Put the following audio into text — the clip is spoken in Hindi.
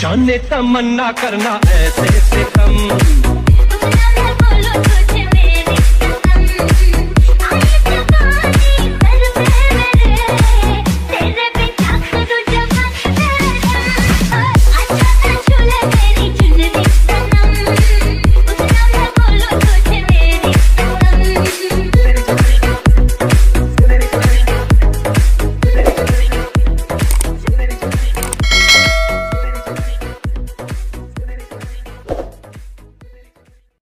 जाने तमन्ना करना ऐसे से कम